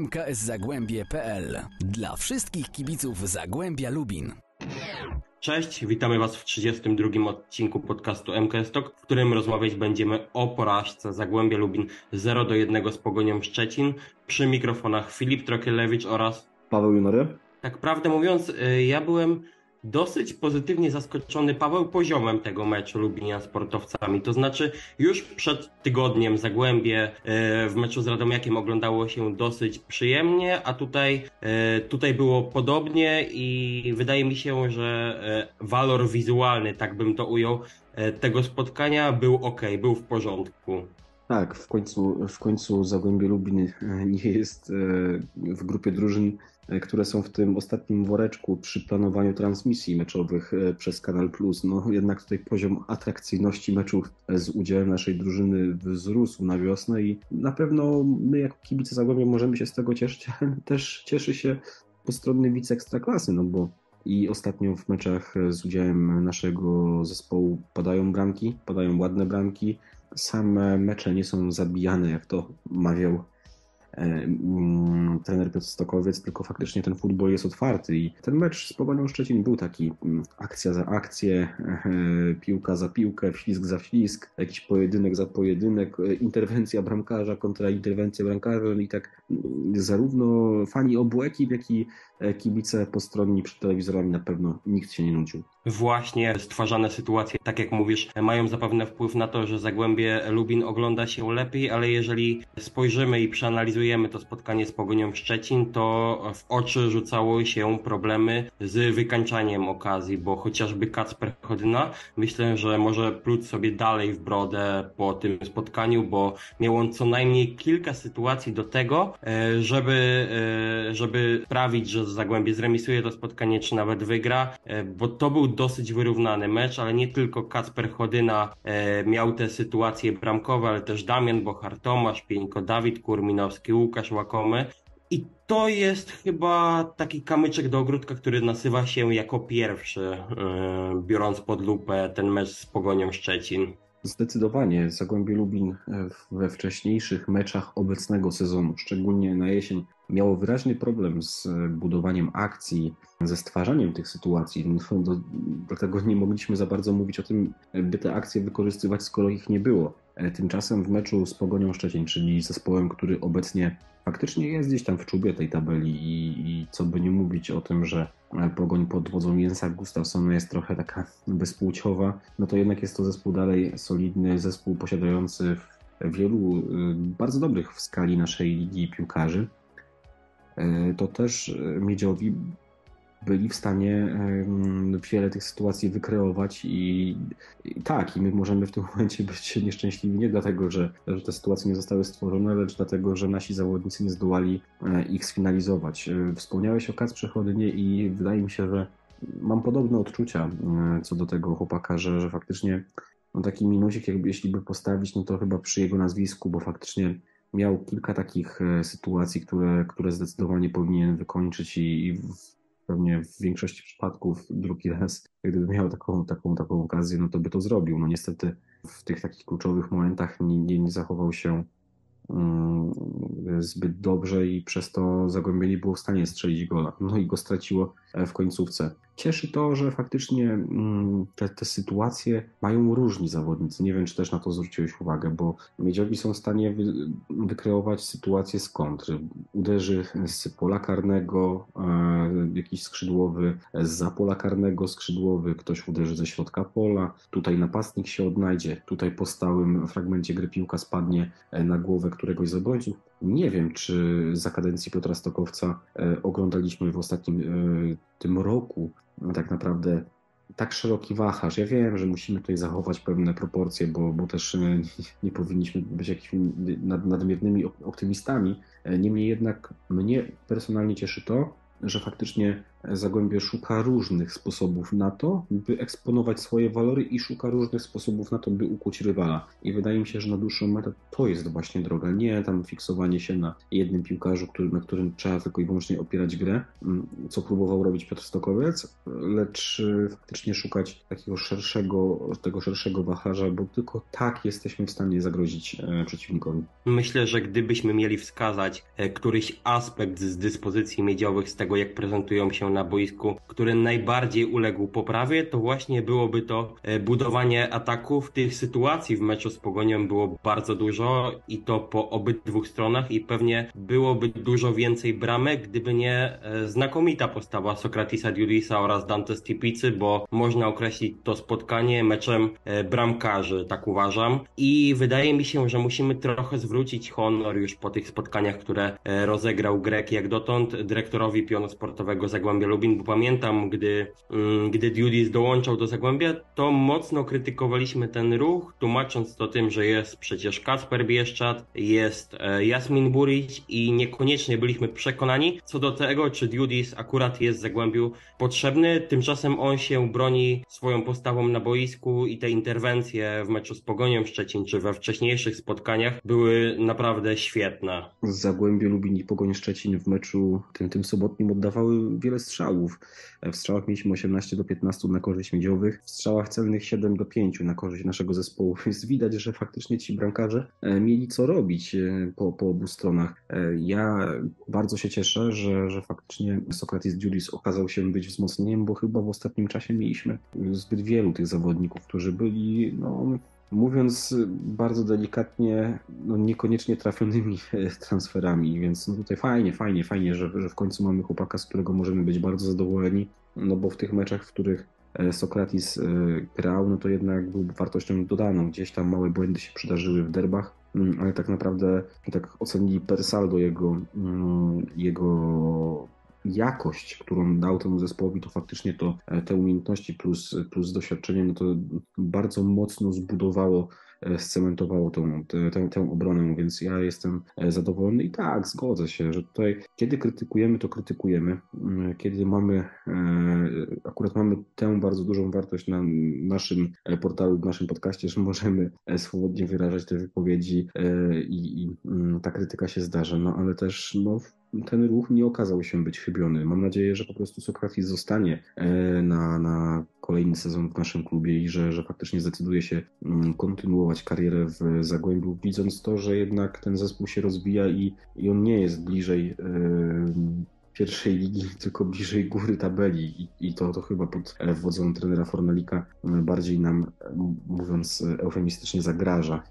mkszzagłębie.pl dla wszystkich kibiców Zagłębia Lubin. Cześć, witamy Was w 32. odcinku podcastu MKS Talk, w którym rozmawiać będziemy o porażce Zagłębia Lubin 0-1 z Pogonią Szczecin. Przy mikrofonach Filip Trokielewicz oraz Paweł Junory. Tak prawdę mówiąc, ja byłem dosyć pozytywnie zaskoczony, Paweł, poziomem tego meczu Lubinia z sportowcami. To znaczy, już przed tygodniem Zagłębie w meczu z Radomiakiem oglądało się dosyć przyjemnie, a tutaj było podobnie i wydaje mi się, że walor wizualny, tak bym to ujął, tego spotkania był ok, był w porządku. Tak, w końcu Zagłębie Lubin nie jest w grupie drużyn, które są w tym ostatnim woreczku przy planowaniu transmisji meczowych przez Canal Plus. No jednak tutaj poziom atrakcyjności meczów z udziałem naszej drużyny wzrósł na wiosnę i na pewno my jako kibice Zagłębia możemy się z tego cieszyć, ale też cieszy się postronny widz Ekstraklasy, no bo i ostatnio w meczach z udziałem naszego zespołu padają ładne bramki. Same mecze nie są zabijane, jak to mawiał trener Piotr Stokowiec, tylko faktycznie ten futbol jest otwarty i ten mecz z Pogonią Szczecin był taki akcja za akcję, piłka za piłkę, wślizg za wślizg, jakiś pojedynek za pojedynek, interwencja bramkarza kontra interwencja bramkarza i tak zarówno fani obu ekip, jak i kibice postronni przed telewizorami na pewno nikt się nie nudził. Właśnie stwarzane sytuacje, tak jak mówisz, mają zapewne wpływ na to, że Zagłębie Lubin ogląda się lepiej, ale jeżeli spojrzymy i przeanalizujemy to spotkanie z Pogonią Szczecin, to w oczy rzucały się problemy z wykańczaniem okazji, bo chociażby Kacper Chodyna, myślę, że może pluć sobie dalej w brodę po tym spotkaniu, bo miał on co najmniej kilka sytuacji do tego, żeby sprawić, że Zagłębie zremisuje to spotkanie, czy nawet wygra, bo to był dosyć wyrównany mecz, ale nie tylko Kacper Chodyna miał te sytuacje bramkowe, ale też Damian Bochart, Tomasz Pieńko, Dawid Kurminowski, Łukasz Łakomy. I to jest chyba taki kamyczek do ogródka, który nazywa się jako pierwszy, biorąc pod lupę ten mecz z Pogonią Szczecin. Zdecydowanie Zagłębie Lubin we wcześniejszych meczach obecnego sezonu, szczególnie na jesień, miało wyraźny problem z budowaniem akcji, ze stwarzaniem tych sytuacji. Dlatego nie mogliśmy za bardzo mówić o tym, by te akcje wykorzystywać, skoro ich nie było. Tymczasem w meczu z Pogonią Szczecin, czyli zespołem, który obecnie faktycznie jest gdzieś tam w czubie tej tabeli i co by nie mówić o tym, że Pogoń pod wodzą Jensa Gustafsona jest trochę taka bezpłciowa, no to jednak jest to zespół dalej solidny, zespół posiadający wielu bardzo dobrych w skali naszej ligi piłkarzy. To też Miedziowi byli w stanie wiele tych sytuacji wykreować i my możemy w tym momencie być nieszczęśliwi nie dlatego, że te sytuacje nie zostały stworzone, lecz dlatego, że nasi zawodnicy nie zdołali ich sfinalizować. Wspomniałeś o Kacprze Chodynie i wydaje mi się, że mam podobne odczucia co do tego chłopaka, że faktycznie no taki minusik, jakby jeśli by postawić, no to chyba przy jego nazwisku, bo faktycznie miał kilka takich sytuacji, które zdecydowanie powinien wykończyć i pewnie w większości przypadków drugi raz, gdyby miał taką okazję, no to by to zrobił. No niestety w tych takich kluczowych momentach nie zachował się zbyt dobrze i przez to Zagłębie nie było w stanie strzelić gola. No i go straciło w końcówce. Cieszy to, że faktycznie te sytuacje mają różni zawodnicy. Nie wiem, czy też na to zwróciłeś uwagę, bo Miedziowi są w stanie wykreować sytuację z kontry. Uderzy z pola karnego jakiś skrzydłowy, zza pola karnego skrzydłowy, ktoś uderzy ze środka pola, tutaj napastnik się odnajdzie, tutaj po stałym fragmencie gry piłka spadnie na głowę któregoś z obrońców. Nie wiem, czy za kadencji Piotra Stokowca oglądaliśmy w ostatnim tym roku tak naprawdę tak szeroki wachlarz. Ja wiem, że musimy tutaj zachować pewne proporcje, bo też nie powinniśmy być jakimiś nadmiernymi optymistami. Niemniej jednak mnie personalnie cieszy to, że faktycznie Zagłębie szuka różnych sposobów na to, by eksponować swoje walory i szuka różnych sposobów na to, by ukuć rywala. I wydaje mi się, że na dłuższą metę to jest właśnie droga. Nie tam fiksowanie się na jednym piłkarzu, na którym trzeba tylko i wyłącznie opierać grę, co próbował robić Piotr Stokowiec, lecz faktycznie szukać tego szerszego wachlarza, bo tylko tak jesteśmy w stanie zagrozić przeciwnikowi. Myślę, że gdybyśmy mieli wskazać któryś aspekt z dyspozycji miedziowych, z tego jak prezentują się na boisku, który najbardziej uległ poprawie, to właśnie byłoby to budowanie ataków. Tych sytuacji w meczu z Pogonią było bardzo dużo i to po obydwu stronach i pewnie byłoby dużo więcej bramek, gdyby nie znakomita postawa Sokratisa Dioudisa oraz Dante Stipicy, bo można określić to spotkanie meczem bramkarzy, tak uważam. I wydaje mi się, że musimy trochę zwrócić honor już po tych spotkaniach, które rozegrał Grek jak dotąd dyrektorowi pionu sportowego Zagłębia Lubin, bo pamiętam, gdy Dioudis dołączał do Zagłębia, to mocno krytykowaliśmy ten ruch, tłumacząc to tym, że jest przecież Kacper Bieszczad, jest Jasmin Burić i niekoniecznie byliśmy przekonani co do tego, czy Dioudis akurat jest w Zagłębiu potrzebny. Tymczasem on się broni swoją postawą na boisku i te interwencje w meczu z Pogonią Szczecin, czy we wcześniejszych spotkaniach były naprawdę świetne. Zagłębie Lubin i Pogoń Szczecin w meczu tym sobotnim oddawały wiele strzałów. W strzałach mieliśmy 18 do 15 na korzyść miedziowych, w strzałach celnych 7 do 5 na korzyść naszego zespołu. Więc widać, że faktycznie ci bramkarze mieli co robić po obu stronach. Ja bardzo się cieszę, że faktycznie Sokratis Dioudis okazał się być wzmocnieniem, bo chyba w ostatnim czasie mieliśmy zbyt wielu tych zawodników, którzy byli, mówiąc bardzo delikatnie, niekoniecznie trafionymi transferami, więc tutaj fajnie, że w końcu mamy chłopaka, z którego możemy być bardzo zadowoleni, bo w tych meczach, w których Sokratis grał, to jednak był wartością dodaną. Gdzieś tam małe błędy się przydarzyły w derbach, ale tak naprawdę tak ocenili per saldo jego jakość, którą dał temu zespołowi, to faktycznie te umiejętności plus doświadczenie, to bardzo mocno zbudowało, scementowało tę obronę, więc ja jestem zadowolony i tak, zgodzę się, że tutaj kiedy krytykujemy, to krytykujemy. Kiedy mamy tę bardzo dużą wartość na naszym portalu, w naszym podcaście, że możemy swobodnie wyrażać te wypowiedzi i ta krytyka się zdarza, ale też ten ruch nie okazał się być chybiony. Mam nadzieję, że po prostu Sokratis zostanie na kolejny sezon w naszym klubie i że faktycznie zdecyduje się kontynuować karierę w Zagłębiu, widząc to, że jednak ten zespół się rozwija i on nie jest bliżej pierwszej ligi, tylko bliżej góry tabeli i to chyba pod wodzą trenera Fornalika bardziej nam, mówiąc eufemistycznie, zagraża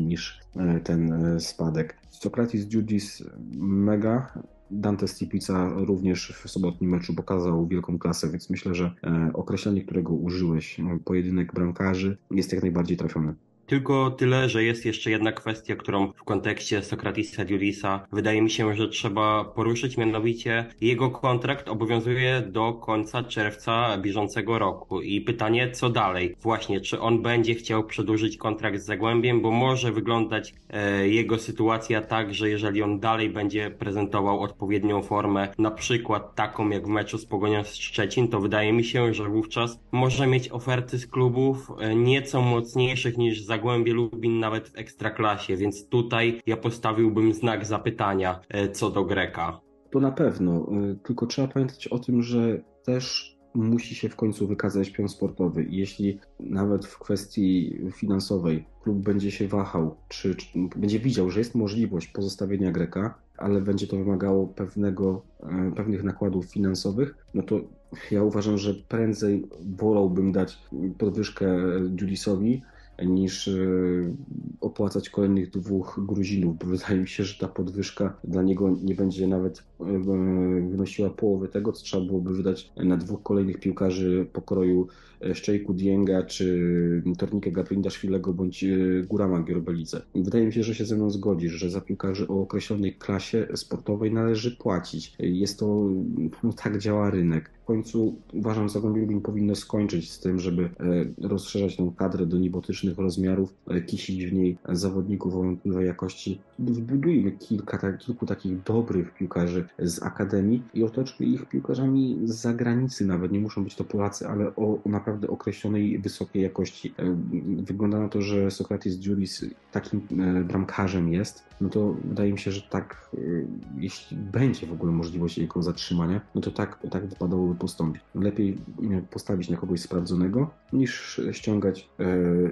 niż ten spadek. Sokratis Dioudis mega, Dante Stipica również w sobotnim meczu pokazał wielką klasę, więc myślę, że określenie, którego użyłeś, pojedynek bramkarzy, jest jak najbardziej trafione. Tylko tyle, że jest jeszcze jedna kwestia, którą w kontekście Sokratisa Dioudisa wydaje mi się, że trzeba poruszyć, mianowicie jego kontrakt obowiązuje do końca czerwca bieżącego roku i pytanie, co dalej? Właśnie, czy on będzie chciał przedłużyć kontrakt z Zagłębiem, bo może wyglądać jego sytuacja tak, że jeżeli on dalej będzie prezentował odpowiednią formę, na przykład taką jak w meczu z Pogonią Szczecin, to wydaje mi się, że wówczas może mieć oferty z klubów nieco mocniejszych niż Zagłębie Lubin, nawet w Ekstraklasie, więc tutaj ja postawiłbym znak zapytania co do Greka. To na pewno, tylko trzeba pamiętać o tym, że też musi się w końcu wykazać pion sportowy. Jeśli nawet w kwestii finansowej klub będzie się wahał, czy będzie widział, że jest możliwość pozostawienia Greka, ale będzie to wymagało pewnych nakładów finansowych, to ja uważam, że prędzej wolałbym dać podwyżkę Dioudisowi, niż opłacać kolejnych dwóch Gruzinów, bo wydaje mi się, że ta podwyżka dla niego nie będzie nawet wynosiła połowy tego, co trzeba byłoby wydać na dwóch kolejnych piłkarzy pokroju Szczejku Dienga, czy Tornike Gapindaszwilego, bądź Gurama Giorbelice. Wydaje mi się, że się ze mną zgodzisz, że za piłkarzy o określonej klasie sportowej należy płacić. Tak działa rynek. końcu uważam, że Zagłębie Lubin powinno skończyć z tym, żeby rozszerzać tę kadrę do niebotycznych rozmiarów, kisić w niej zawodników o jakości. Zbudujmy kilku takich dobrych piłkarzy z akademii i otoczmy ich piłkarzami z zagranicy nawet. Nie muszą być to Polacy, ale o naprawdę określonej wysokiej jakości. Wygląda na to, że Sokratis Dioudis takim bramkarzem jest. No to wydaje mi się, że tak, jeśli będzie w ogóle możliwość jego zatrzymania, no to tak wypadałoby postąpić. Lepiej postawić na kogoś sprawdzonego, niż ściągać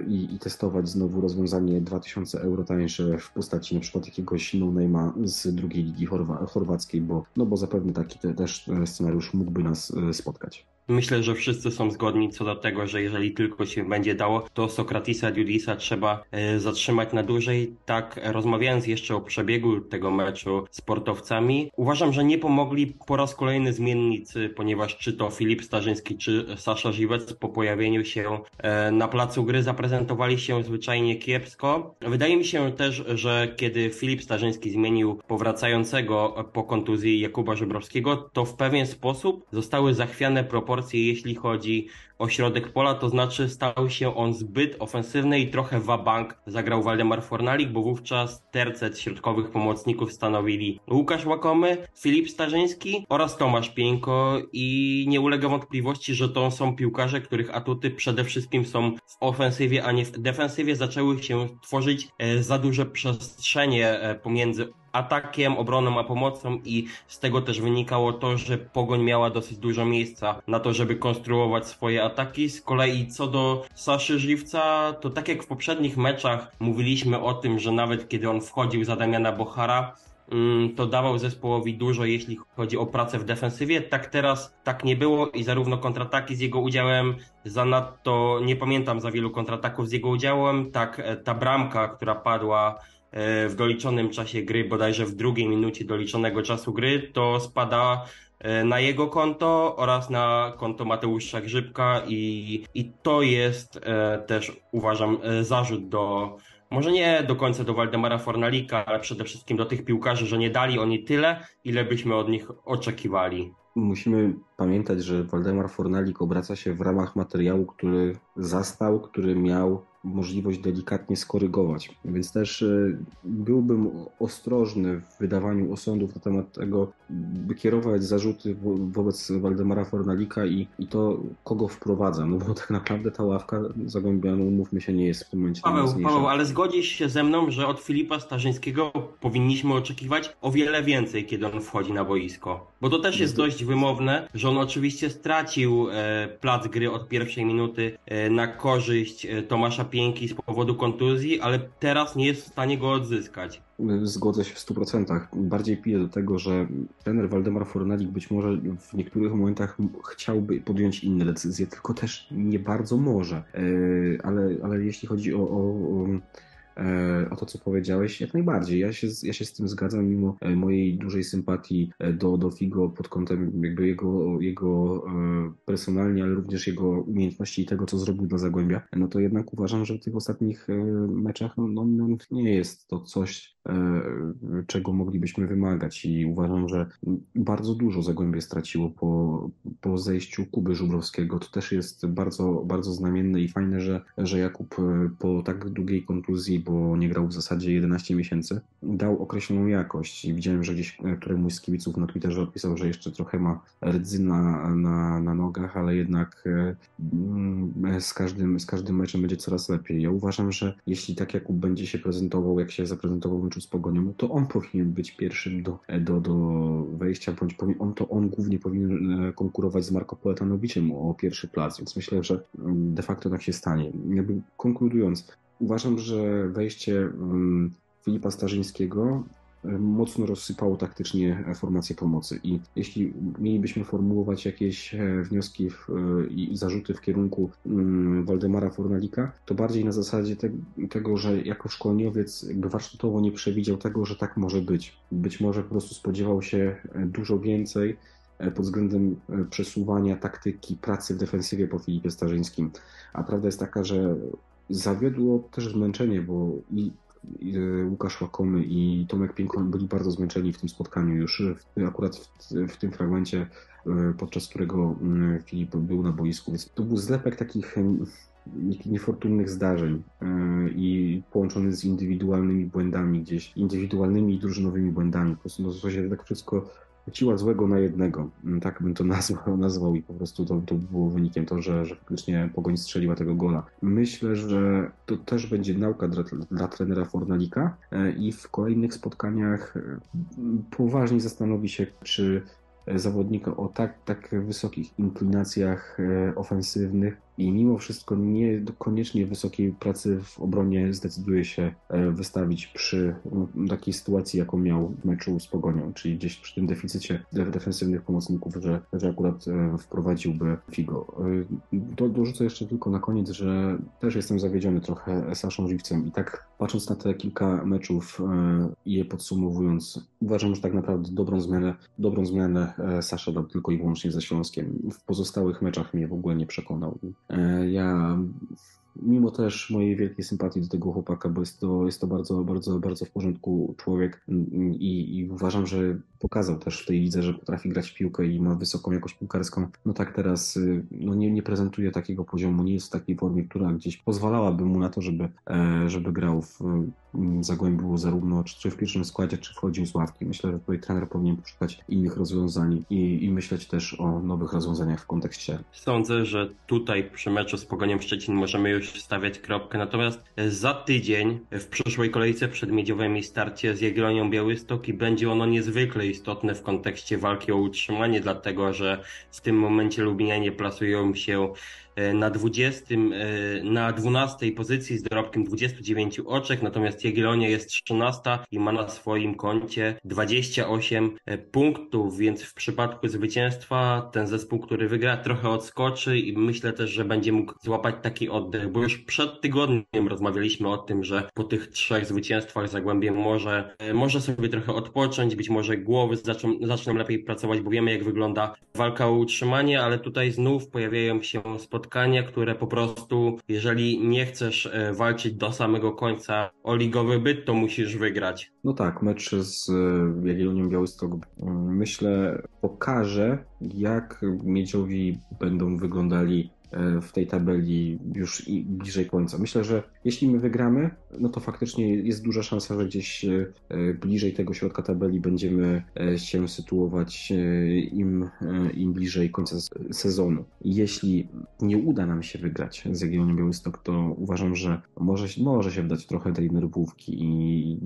i testować znowu rozwiązanie 2000 euro tańsze w postaci na przykład jakiegoś no-name'a z drugiej ligi chorwackiej, bo zapewne taki też scenariusz mógłby nas spotkać. Myślę, że wszyscy są zgodni co do tego, że jeżeli tylko się będzie dało, to Sokratisa Dioudisa trzeba zatrzymać na dłużej. Tak, rozmawiając jeszcze o przebiegu tego meczu z sportowcami, uważam, że nie pomogli po raz kolejny zmiennicy, ponieważ czy to Filip Starzyński, czy Sasza Żywec po pojawieniu się na placu gry zaprezentowali się zwyczajnie kiepsko. Wydaje mi się też, że kiedy Filip Starzyński zmienił powracającego po kontuzji Jakuba Żubrowskiego, to w pewien sposób zostały zachwiane proporcje, jeśli chodzi o środek pola, to znaczy stał się on zbyt ofensywny i trochę wabank zagrał Waldemar Fornalik, bo wówczas tercet środkowych pomocników stanowili Łukasz Łakomy, Filip Starzyński oraz Tomasz Pieńko i nie ulega wątpliwości, że to są piłkarze, których atuty przede wszystkim są w ofensywie, a nie w defensywie. Zaczęły się tworzyć za duże przestrzenie pomiędzy atakiem, obroną a pomocą i z tego też wynikało to, że Pogoń miała dosyć dużo miejsca na to, żeby konstruować swoje ataki. Z kolei co do Saszy Żywca, to tak jak w poprzednich meczach mówiliśmy o tym, że nawet kiedy on wchodził za Damiana Bochara, to dawał zespołowi dużo, jeśli chodzi o pracę w defensywie. Tak teraz tak nie było i zarówno kontrataki z jego udziałem, zanadto nie pamiętam za wielu kontrataków z jego udziałem, tak ta bramka, która padła w doliczonym czasie gry, bodajże w drugiej minucie doliczonego czasu gry, to spada na jego konto oraz na konto Mateusza Grzybka i to jest też, uważam, zarzut do, może nie do końca do Waldemara Fornalika, ale przede wszystkim do tych piłkarzy, że nie dali oni tyle, ile byśmy od nich oczekiwali. Musimy pamiętać, że Waldemar Fornalik obraca się w ramach materiału, który zastał, który miał możliwość delikatnie skorygować. Więc też byłbym ostrożny w wydawaniu osądów na temat tego, by kierować zarzuty wobec Waldemara Fornalika i to, kogo wprowadza. No bo tak naprawdę ta ławka zagłębiana, mówmy się, nie jest w tym momencie najmocniejsza. Paweł, ale zgodzisz się ze mną, że od Filipa Starzyńskiego powinniśmy oczekiwać o wiele więcej, kiedy on wchodzi na boisko. Bo to też jest dość wymowne, że on oczywiście stracił plac gry od pierwszej minuty na korzyść Tomasza Pięki z powodu kontuzji, ale teraz nie jest w stanie go odzyskać. Zgodzę się w 100%. Bardziej piję do tego, że trener Waldemar Fornalik być może w niektórych momentach chciałby podjąć inne decyzje, tylko też nie bardzo może. Ale jeśli chodzi o to, co powiedziałeś, jak najbardziej. Ja się z tym zgadzam, mimo mojej dużej sympatii do Figo pod kątem jakby jego personalnie, ale również jego umiejętności i tego, co zrobił dla Zagłębia, no to jednak uważam, że w tych ostatnich meczach no, nie jest to coś, czego moglibyśmy wymagać i uważam, że bardzo dużo Zagłębie straciło po zejściu Kuby Żubrowskiego. To też jest bardzo, bardzo znamienne i fajne, że Jakub po tak długiej kontuzji, bo nie grał w zasadzie 11 miesięcy, dał określoną jakość i widziałem, że gdzieś któremuś z kibiców na Twitterze odpisał, że jeszcze trochę ma rdzy na nogach, ale jednak z każdym meczem będzie coraz lepiej. Ja uważam, że jeśli tak Jakub będzie się prezentował, jak się zaprezentował w meczu z Pogonią, to on powinien być pierwszym do wejścia, bądź on głównie powinien konkurować z Marko Poetanowiczem o pierwszy plac, więc myślę, że de facto tak się stanie. Jakby konkludując, uważam, że wejście Filipa Starzyńskiego mocno rozsypało taktycznie formację pomocy i jeśli mielibyśmy formułować jakieś wnioski i zarzuty w kierunku Waldemara Fornalika, to bardziej na zasadzie tego, że jako szkoleniowiec warsztatowo nie przewidział tego, że tak może być. Być może po prostu spodziewał się dużo więcej pod względem przesuwania taktyki, pracy w defensywie po Filipie Starzyńskim. A prawda jest taka, że zawiodło też zmęczenie, bo Łukasz Łakomy i Tomek Pieńko byli bardzo zmęczeni w tym spotkaniu już, akurat w tym fragmencie, podczas którego Filip był na boisku. Więc to był zlepek takich niefortunnych zdarzeń i połączony z indywidualnymi błędami gdzieś, indywidualnymi i drużynowymi błędami. Po prostu no, to się tak wszystko siła złego na jednego, tak bym to nazwał i po prostu to było wynikiem to, że faktycznie Pogoń strzeliła tego gola. Myślę, że to też będzie nauka dla trenera Fornalika i w kolejnych spotkaniach poważnie zastanowi się, czy zawodnika o tak wysokich inklinacjach ofensywnych i mimo wszystko niekoniecznie wysokiej pracy w obronie zdecyduje się wystawić przy takiej sytuacji, jaką miał w meczu z Pogonią, czyli gdzieś przy tym deficycie defensywnych pomocników, że akurat wprowadziłby Figo. Dorzucę jeszcze tylko na koniec, że też jestem zawiedziony trochę Saszą Żywcem i tak patrząc na te kilka meczów i je podsumowując, uważam, że tak naprawdę dobrą zmianę Sasza dał tylko i wyłącznie ze Śląskiem. W pozostałych meczach mnie w ogóle nie przekonał. Ja mimo też mojej wielkiej sympatii do tego chłopaka, bo jest to bardzo, bardzo, bardzo w porządku człowiek i uważam, że pokazał też w tej lidze, że potrafi grać w piłkę i ma wysoką jakość piłkarską. No tak teraz nie prezentuje takiego poziomu, nie jest w takiej formie, która gdzieś pozwalałaby mu na to, żeby grał w Zagłębiu zarówno czy w pierwszym składzie, czy wchodził z ławki. Myślę, że tutaj trener powinien poszukać innych rozwiązań i myśleć też o nowych rozwiązaniach w kontekście. Sądzę, że tutaj przy meczu z Pogoniem Szczecin możemy już stawiać kropkę, natomiast za tydzień w przyszłej kolejce przed Miedziowym starcie z Jagiellonią Białystok i będzie ono niezwykle istotne w kontekście walki o utrzymanie, dlatego że w tym momencie lubinianie plasują się na 12 pozycji z dorobkiem 29 oczek, natomiast Jagiellonia jest 13 i ma na swoim koncie 28 punktów, więc w przypadku zwycięstwa ten zespół, który wygra, trochę odskoczy i myślę też, że będzie mógł złapać taki oddech, bo już przed tygodniem rozmawialiśmy o tym, że po tych 3 zwycięstwach Zagłębie może sobie trochę odpocząć, być może głowy zaczną lepiej pracować, bo wiemy, jak wygląda walka o utrzymanie, ale tutaj znów pojawiają się spotkania, które po prostu, jeżeli nie chcesz walczyć do samego końca o ligowy byt, to musisz wygrać. No tak, mecz z Jagiellonią Białystok myślę pokaże, jak Miedziowi będą wyglądali w tej tabeli już i bliżej końca. Myślę, że jeśli my wygramy, no to faktycznie jest duża szansa, że gdzieś bliżej tego środka tabeli będziemy się sytuować im bliżej końca sezonu. Jeśli nie uda nam się wygrać z Jagiellonią Białystok, to uważam, że może się wdać trochę tej nerwówki i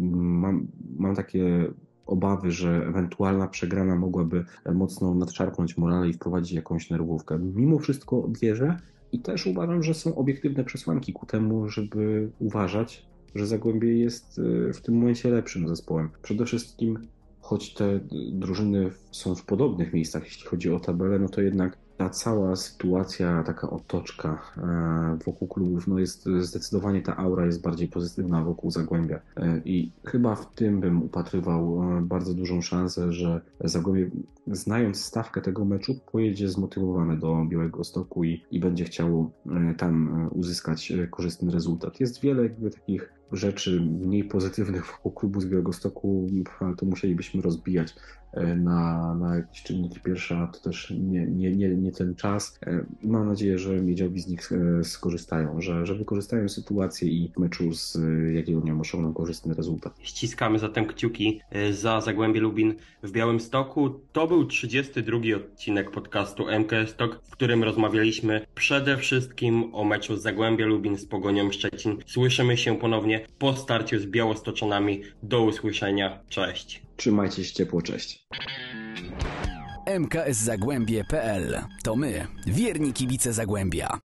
mam takie obawy, że ewentualna przegrana mogłaby mocno nadszarpnąć morale i wprowadzić jakąś nerwówkę. Mimo wszystko wierzę i też uważam, że są obiektywne przesłanki ku temu, żeby uważać, że Zagłębie jest w tym momencie lepszym zespołem. Przede wszystkim, choć te drużyny są w podobnych miejscach, jeśli chodzi o tabelę, no to jednak ta cała sytuacja, taka otoczka wokół klubów, no jest zdecydowanie, ta aura jest bardziej pozytywna wokół Zagłębia i chyba w tym bym upatrywał bardzo dużą szansę, że Zagłębie, znając stawkę tego meczu, pojedzie zmotywowane do Białegostoku i będzie chciało tam uzyskać korzystny rezultat. Jest wiele jakby takich rzeczy mniej pozytywnych wokół klubu z Białegostoku, to musielibyśmy rozbijać na jakieś czynniki pierwsze, a to też nie ten czas. Mam nadzieję, że Miedziowi z nich skorzystają, że wykorzystają sytuację i w meczu z Jagiellonią osiągną korzystny rezultat. Ściskamy zatem kciuki za Zagłębie Lubin w Białymstoku. To był 32 odcinek podcastu MKS Talk, w którym rozmawialiśmy przede wszystkim o meczu Zagłębia Lubin z Pogonią Szczecin. Słyszymy się ponownie po starciu z Białostoczanami. Do usłyszenia. Cześć. Trzymajcie się ciepło, cześć. MKS Zagłębie.pl to my, wierni kibice Zagłębia.